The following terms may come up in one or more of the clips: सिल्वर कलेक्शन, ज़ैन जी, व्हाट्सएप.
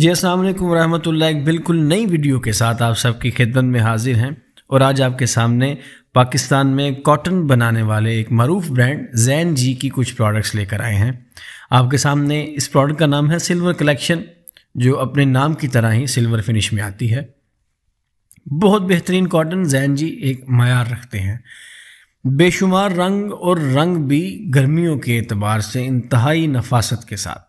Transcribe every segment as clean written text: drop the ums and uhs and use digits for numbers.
जी अस्सलाम वालेकुम रहमतुल्लाह। एक बिल्कुल नई वीडियो के साथ आप सबकी खिदमत में हाजिर हैं और आज आपके सामने पाकिस्तान में कॉटन बनाने वाले एक मरूफ ब्रांड ज़ैन जी की कुछ प्रोडक्ट्स लेकर आए हैं आपके सामने। इस प्रोडक्ट का नाम है सिल्वर कलेक्शन, जो अपने नाम की तरह ही सिल्वर फिनिश में आती है। बहुत बेहतरीन कॉटन ज़ैन जी एक मयार रखते हैं। बेशुमार रंग और रंग भी गर्मियों के एतबार से इंतहाई नफासत के साथ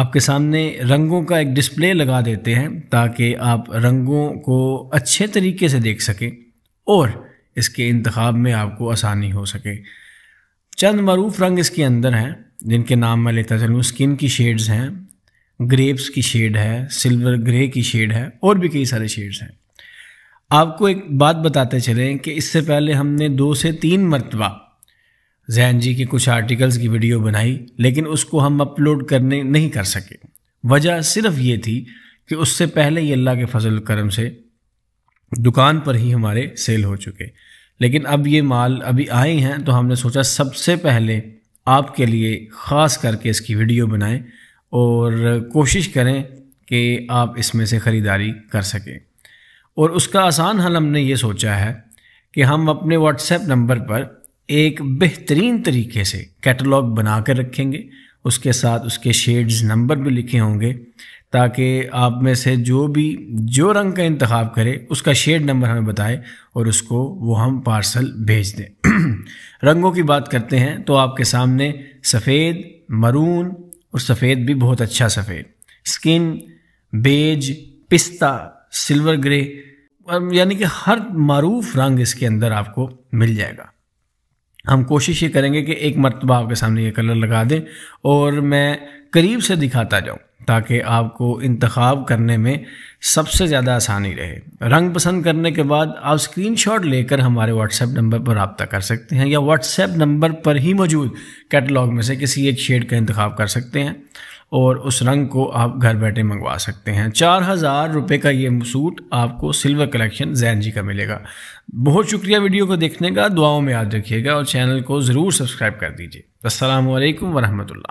आपके सामने रंगों का एक डिस्प्ले लगा देते हैं ताकि आप रंगों को अच्छे तरीके से देख सकें और इसके इंतखाब में आपको आसानी हो सके। चंद मरूफ रंग इसके अंदर हैं जिनके नाम मैं लेता चलूँ। स्किन की शेड्स हैं, ग्रेप्स की शेड है, सिल्वर ग्रे की शेड है और भी कई सारे शेड्स हैं। आपको एक बात बताते चलें कि इससे पहले हमने 2 से 3 मरतबा ज़ैन जी के कुछ आर्टिकल्स की वीडियो बनाई, लेकिन उसको हम अपलोड करने नहीं कर सके। वजह सिर्फ ये थी कि उससे पहले ये अल्लाह के फजल करम से दुकान पर ही हमारे सेल हो चुके, लेकिन अब ये माल अभी आए हैं तो हमने सोचा सबसे पहले आपके लिए ख़ास करके इसकी वीडियो बनाएं और कोशिश करें कि आप इसमें से ख़रीदारी कर सकें। और उसका आसान हल हमने ये सोचा है कि हम अपने व्हाट्सएप नंबर पर एक बेहतरीन तरीके से कैटलॉग बना कर रखेंगे। उसके साथ उसके शेड्स नंबर भी लिखे होंगे ताकि आप में से जो रंग का इंतखाब करे उसका शेड नंबर हमें बताए और उसको वो हम पार्सल भेज दें। रंगों की बात करते हैं तो आपके सामने सफ़ेद, मरून और सफ़ेद भी बहुत अच्छा सफ़ेद, स्किन, बेज, पिस्ता, सिल्वर ग्रे, यानी कि हर मारूफ रंग इसके अंदर आपको मिल जाएगा। हम कोशिश ये करेंगे कि एक मरतबा आपके सामने ये कलर लगा दें और मैं करीब से दिखाता जाऊं ताकि आपको इंतखाब करने में सबसे ज़्यादा आसानी रहे। रंग पसंद करने के बाद आप स्क्रीनशॉट लेकर हमारे व्हाट्सएप नंबर पर रब्ता कर सकते हैं या व्हाट्सएप नंबर पर ही मौजूद कैटलॉग में से किसी एक शेड का इंतखाब कर सकते हैं और उस रंग को आप घर बैठे मंगवा सकते हैं। 4000 रुपये का ये सूट आपको सिल्वर कलेक्शन ज़ैन जी का मिलेगा। बहुत शुक्रिया वीडियो को देखने का। दुआओं में याद रखिएगा और चैनल को ज़रूर सब्सक्राइब कर दीजिए। अस्सलाम वालेकुम वरहमतुल्लाह।